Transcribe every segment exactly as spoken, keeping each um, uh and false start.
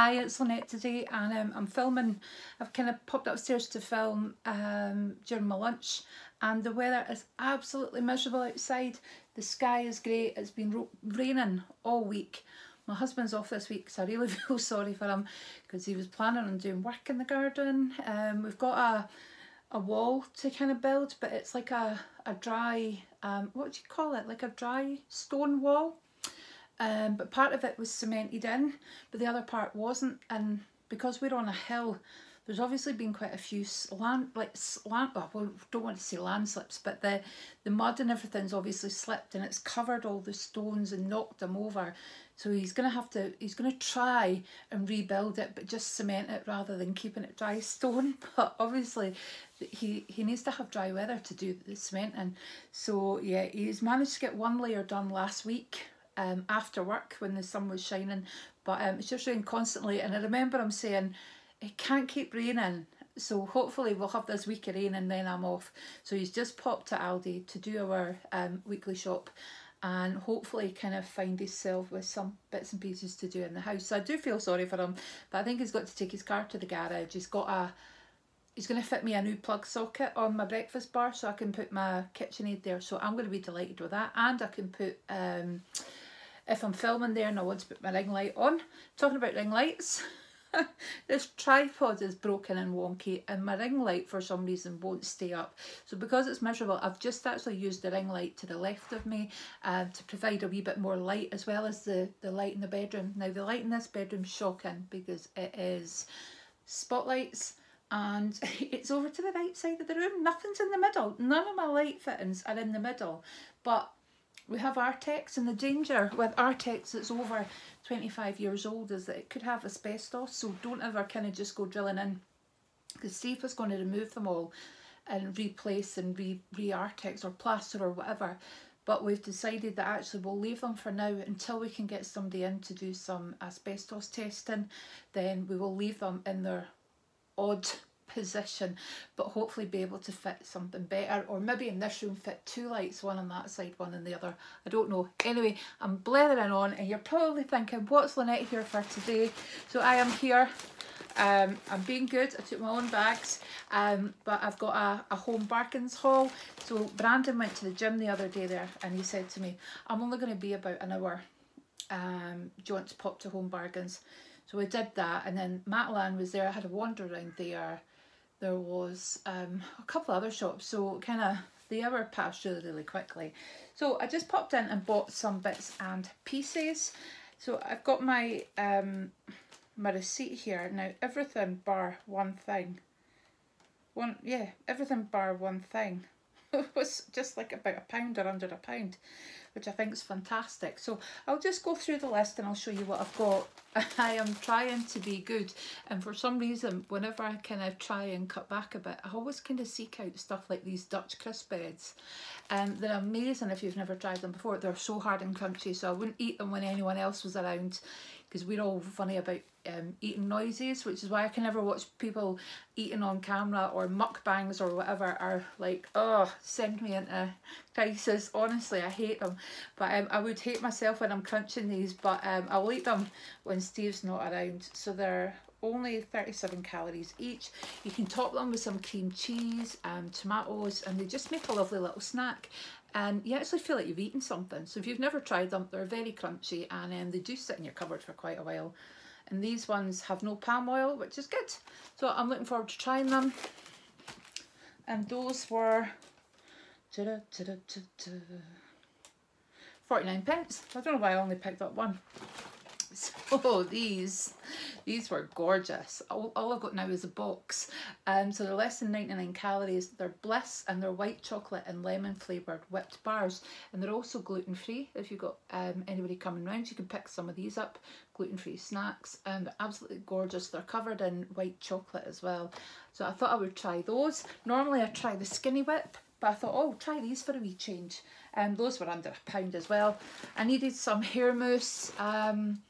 Hi, it's Lynette today, and um, I'm filming. I've kind of popped upstairs to film um, during my lunch, and the weather is absolutely miserable outside. The sky is grey. It's been raining all week. My husband's off this week, so I really feel sorry for him because he was planning on doing work in the garden. Um, we've got a a wall to kind of build, but it's like a, a dry, um, what do you call it, like a dry stone wall. Um, but part of it was cemented in, but the other part wasn't, and because we're on a hill, there's obviously been quite a few land, like land, well, I don't want to say landslips, but the, the mud and everything's obviously slipped, and it's covered all the stones and knocked them over. So he's going to have to, he's going to try and rebuild it, but just cement it rather than keeping it dry stone. But obviously he, he needs to have dry weather to do the cementing. So yeah, he's managed to get one layer done last week. Um, after work when the sun was shining, but um, it's just raining constantly, and I remember I'm saying it can't keep raining, so hopefully we'll have this week of rain and then I'm off. So he's just popped to Aldi to do our um, weekly shop and hopefully kind of find himself with some bits and pieces to do in the house. So I do feel sorry for him, but I think he's got to take his car to the garage. He's got a He's going to fit me a new plug socket on my breakfast bar so I can put my KitchenAid there, so I'm going to be delighted with that. And I can put, um, if I'm filming there and I want to put my ring light on, talking about ring lights, this tripod is broken and wonky and my ring light for some reason won't stay up. So because it's miserable, I've just actually used the ring light to the left of me uh, to provide a wee bit more light, as well as the, the light in the bedroom. Now the light in this bedroom is shocking because it is spotlights, and it's over to the right side of the room. Nothing's in the middle. None of my light fittings are in the middle. But we have Artex, and the danger with Artex that's over twenty-five years old is that it could have asbestos, so don't ever kind of just go drilling in, because see if it's going to remove them all and replace and re, re Artex or plaster or whatever. But we've decided that actually we'll leave them for now until we can get somebody in to do some asbestos testing. Then we will leave them in their odd position, but hopefully be able to fit something better, or maybe in this room fit two lights, one on that side, one on the other. I don't know. Anyway, I'm blethering on, and you're probably thinking, what's Lynette here for today? So I am here. Um, I'm being good. I took my own bags, um, but I've got a, a Home Bargains haul. So Brandon went to the gym the other day there, and he said to me, I'm only going to be about an hour. Um, do you want to pop to Home Bargains? So we did that, and then Matalan was there. I had a wander around there. There was um, a couple other shops, so kind of the hour passed really, really quickly. So I just popped in and bought some bits and pieces. So I've got my um, my receipt here. Now everything bar one thing. One yeah, everything bar one thing. It was just like about a pound or under a pound, which I think is fantastic. So I'll just go through the list and I'll show you what I've got. I am trying to be good, and for some reason whenever I kind of try and cut back a bit, I always kind of seek out stuff like these Dutch crisp breads. Um, they're amazing if you've never tried them before. They're so hard and crunchy, so I wouldn't eat them when anyone else was around, because we're all funny about um, eating noises, which is why I can never watch people eating on camera, or mukbangs or whatever are like, oh, send me into crisis. Honestly, I hate them. But um, I would hate myself when I'm crunching these, but um, I'll eat them when Steve's not around. So they're only thirty-seven calories each. You can top them with some cream cheese and tomatoes, and they just make a lovely little snack, and you actually feel like you've eaten something. So if you've never tried them, they're very crunchy, and um, they do sit in your cupboard for quite a while. And these ones have no palm oil, which is good, so I'm looking forward to trying them. And those were forty-nine pence. I don't know why I only picked up one. So these these were gorgeous. All, all I've got now is a box. Um, so they're less than ninety-nine calories. They're bliss, and they're white chocolate and lemon flavoured whipped bars. And they're also gluten free. If you've got um, anybody coming round, you can pick some of these up. Gluten free snacks, and they're absolutely gorgeous. They're covered in white chocolate as well. So I thought I would try those. Normally I try the Skinny Whip, but I thought, oh, try these for a wee change. And um, those were under a pound as well. I needed some hair mousse. Um,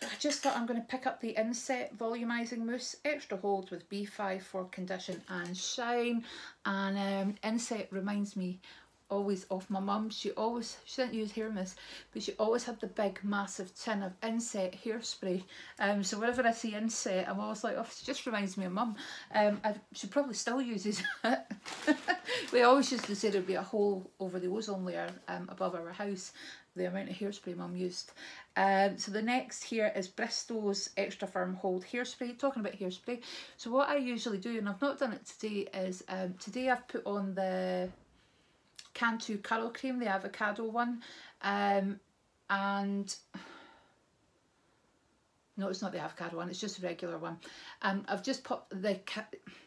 So I just thought I'm going to pick up the Insette volumizing mousse, extra hold with B five for condition and shine. And um, Insette reminds me always off my mum. She always, she didn't use hair mist, but she always had the big massive tin of Insette hairspray. Um, so whenever I see Insette, I'm always like, oh, she just reminds me of mum. Um, I, she probably still uses it. We always used to say there'd be a hole over the ozone layer um, above our house, the amount of hairspray mum used. Um, so the next here is Bristol's Extra Firm Hold Hairspray. Talking about hairspray, so what I usually do, and I've not done it today, is um, today I've put on the Cantu Curl Cream, the avocado one, um, and no, it's not the avocado one, it's just a regular one. Um, I've just popped the,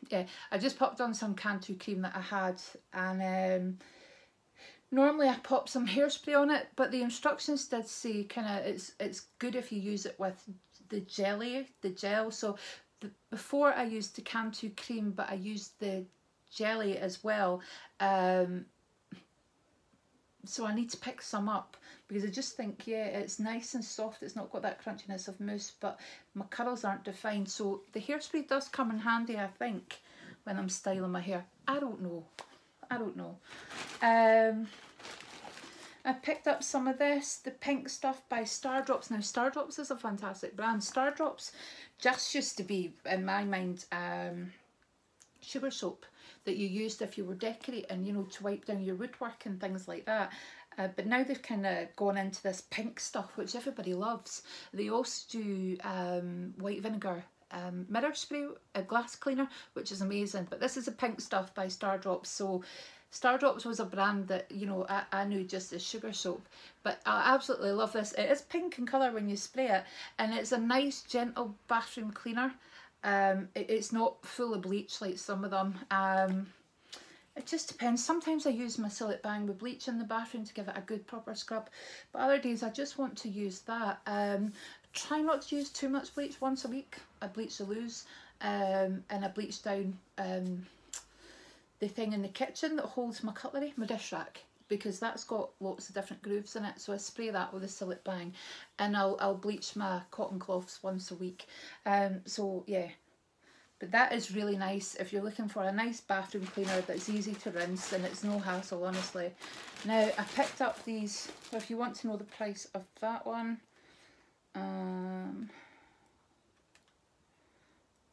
yeah, I just popped on some Cantu cream that I had, and um, normally I pop some hairspray on it, but the instructions did say kind of it's it's good if you use it with the jelly, the gel. So the, before I used the Cantu cream, but I used the jelly as well. Um, so I need to pick some up because I just think, yeah, it's nice and soft, it's not got that crunchiness of mousse, but my curls aren't defined, so the hairspray does come in handy, I think, when I'm styling my hair. I don't know, I don't know. Um, I picked up some of this, the pink stuff by Stardrops. Now Stardrops is a fantastic brand. Stardrops just used to be, in my mind, um, sugar soap that you used if you were decorating, you know, to wipe down your woodwork and things like that. Uh, but now they've kind of gone into this pink stuff, which everybody loves. They also do um, white vinegar um, mirror spray, a glass cleaner, which is amazing. But this is the pink stuff by Stardrops. So Stardrops was a brand that, you know, I, I knew just as sugar soap, but I absolutely love this. It is pink in colour when you spray it, and it's a nice gentle bathroom cleaner. Um, it, it's not full of bleach like some of them. Um, it just depends. Sometimes I use my Sillet Bang with bleach in the bathroom to give it a good proper scrub, but other days I just want to use that. Um, try not to use too much bleach. Once a week I bleach the loos, um, and I bleach down um, the thing in the kitchen that holds my cutlery, my dish rack, because that's got lots of different grooves in it. So I spray that with a Sillet Bang, and I'll, I'll bleach my cotton cloths once a week. Um, so yeah, but that is really nice if you're looking for a nice bathroom cleaner that's easy to rinse and it's no hassle, honestly. Now I picked up these, if you want to know the price of that one, um,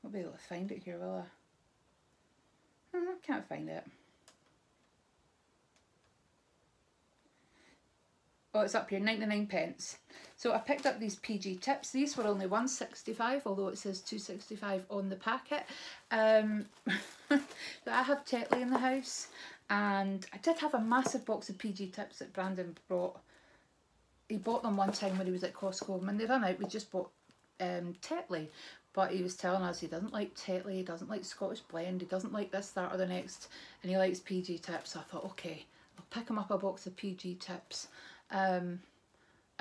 I'll be able to find it here, will I? Hmm, I can't find it. Oh, it's up here, ninety-nine pence. So I picked up these P G Tips. These were only one sixty-five, although it says two sixty-five on the packet. Um, I have Tetley in the house, and I did have a massive box of P G Tips that Brandon brought. He bought them one time when he was at Costco, and when they ran out, we just bought um, Tetley. But he was telling us he doesn't like Tetley, he doesn't like Scottish Blend, he doesn't like this, that or the next, and he likes P G Tips. So I thought, okay, I'll pick him up a box of P G Tips. Um,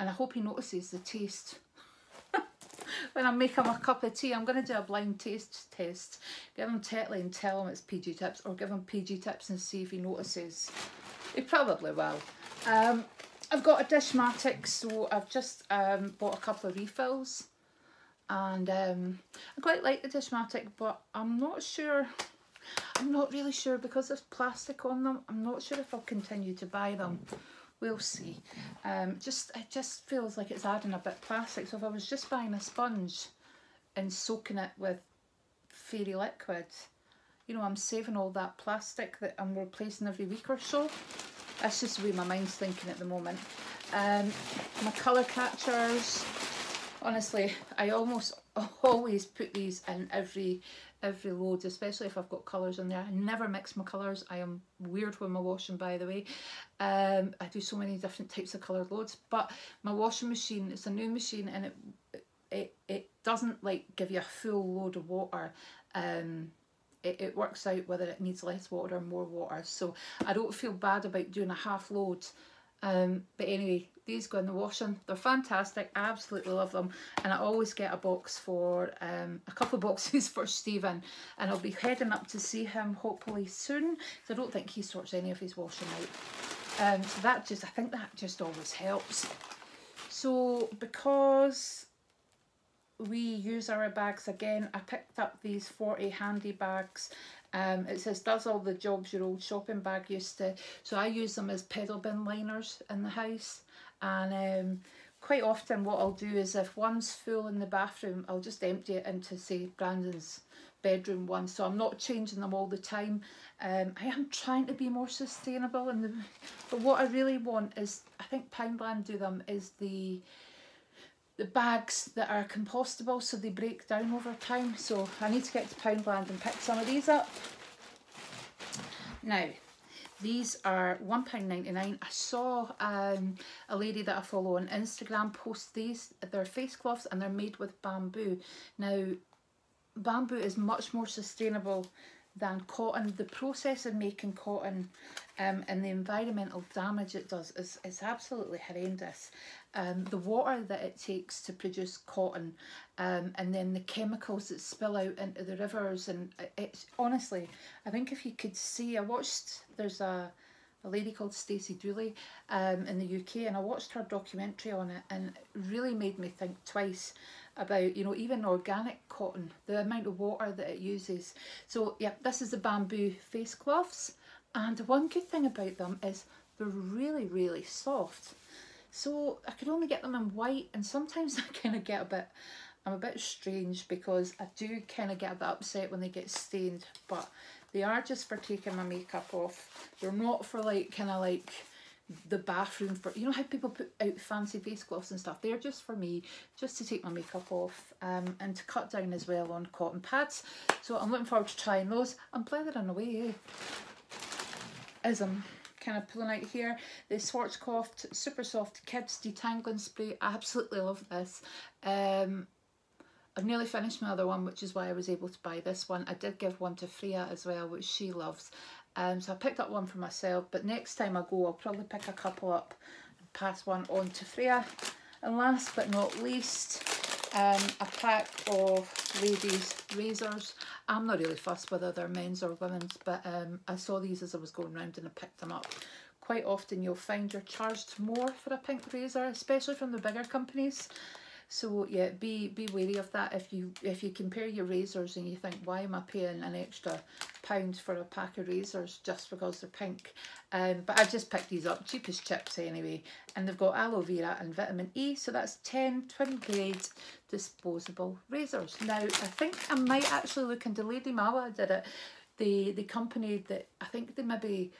and I hope he notices the taste when I make him a cup of tea. I'm going to do a blind taste test, give him Tetley and tell him it's P G Tips, or give him P G Tips and see if he notices. He probably will. um, I've got a Dishmatic, so I've just um, bought a couple of refills, and um, I quite like the Dishmatic, but I'm not sure, I'm not really sure, because there's plastic on them, I'm not sure if I'll continue to buy them. We'll see. Um, just it just feels like it's adding a bit of plastic. So if I was just buying a sponge and soaking it with fairy liquid, you know, I'm saving all that plastic that I'm replacing every week or so. That's just the way my mind's thinking at the moment. Um, my colour catchers. Honestly, I almost always put these in every every load, especially if I've got colours in there. I never mix my colours. I am weird with my washing, by the way. Um, I do so many different types of coloured loads, but my washing machine, it's a new machine, and it it, it doesn't like give you a full load of water. Um, it, it works out whether it needs less water or more water, so I don't feel bad about doing a half load. Um, but anyway, these go in the washing. They're fantastic. I absolutely love them, and I always get a box for um, a couple of boxes for Stephen, and I'll be heading up to see him hopefully soon, because I don't think he sorts any of his washing out. Um, so that just, I think that just always helps. So because we use our bags again, I picked up these forty handy bags. Um, it says, does all the jobs your old shopping bag used to. So I use them as pedal bin liners in the house. And um, quite often what I'll do is if one's full in the bathroom, I'll just empty it into, say, Brandon's bedroom one. So I'm not changing them all the time. Um, I am trying to be more sustainable. In the, but what I really want is, I think Poundland do them, is the... the bags that are compostable, so they break down over time. So I need to get to Poundland and pick some of these up. Now, these are one pound ninety-nine. I saw um, a lady that I follow on Instagram post these. They're face cloths and they're made with bamboo. Now, bamboo is much more sustainable than cotton. The process of making cotton um, and the environmental damage it does is, is absolutely horrendous. Um, the water that it takes to produce cotton, um, and then the chemicals that spill out into the rivers, and it's honestly, I think if you could see, I watched, there's a, a lady called Stacey Dooley um, in the U K, and I watched her documentary on it, and it really made me think twice about, you know, even organic cotton, the amount of water that it uses. So yeah, this is the bamboo face cloths, and one good thing about them is they're really, really soft. So I could only get them in white, and sometimes I kind of get a bit, I'm a bit strange because I do kind of get a bit upset when they get stained, but they are just for taking my makeup off. They're not for like, kind of like the bathroom, for, you know how people put out fancy face gloves and stuff? They're just for me, just to take my makeup off, um, and to cut down as well on cotton pads. So I'm looking forward to trying those. I'm blethering away, as I'm kind of pulling out here. The Schwarzkopf Super Soft Kids Detangling Spray. I absolutely love this. Um, I've nearly finished my other one, which is why I was able to buy this one. I did give one to Freya as well, which she loves. Um, so I picked up one for myself, but next time I go, I'll probably pick a couple up and pass one on to Freya. And last but not least, um, a pack of ladies' razors. I'm not really fussed whether they're men's or women's, but um, I saw these as I was going round and I picked them up. Quite often you'll find you're charged more for a pink razor, especially from the bigger companies. So yeah, be be wary of that. If you if you compare your razors and you think, why am I paying an extra pound for a pack of razors just because they're pink? Um, but I just picked these up, cheap as chips anyway. And they've got aloe vera and vitamin E, so that's ten twin blade disposable razors. Now I think I might actually look into Lady Mala did it. The the company that I think they maybe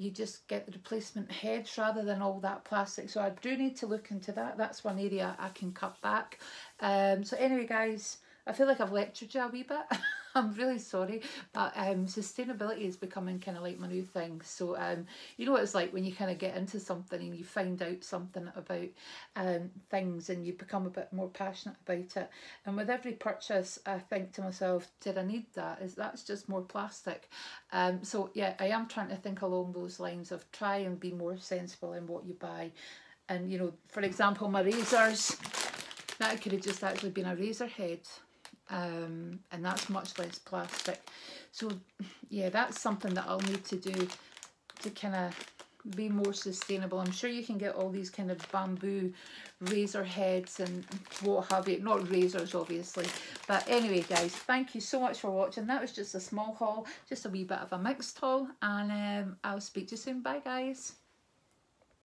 you just get the replacement heads rather than all that plastic. So I do need to look into that. That's one area I can cut back. Um, so anyway, guys, I feel like I've lectured you a wee bit. I'm really sorry, but um, sustainability is becoming kind of like my new thing. So um, you know what it's like when you kind of get into something and you find out something about um, things and you become a bit more passionate about it. And with every purchase, I think to myself, did I need that? Is that's just more plastic? Um, so yeah, I am trying to think along those lines of try and be more sensible in what you buy. And you know, for example, my razors, that could have just actually been a razor head. Um, and that's much less plastic. So yeah, that's something that I'll need to do to kind of be more sustainable. I'm sure you can get all these kind of bamboo razor heads and what have you, not razors obviously. But anyway guys, thank you so much for watching. That was just a small haul, just a wee bit of a mixed haul, and um, I'll speak to you soon. Bye guys.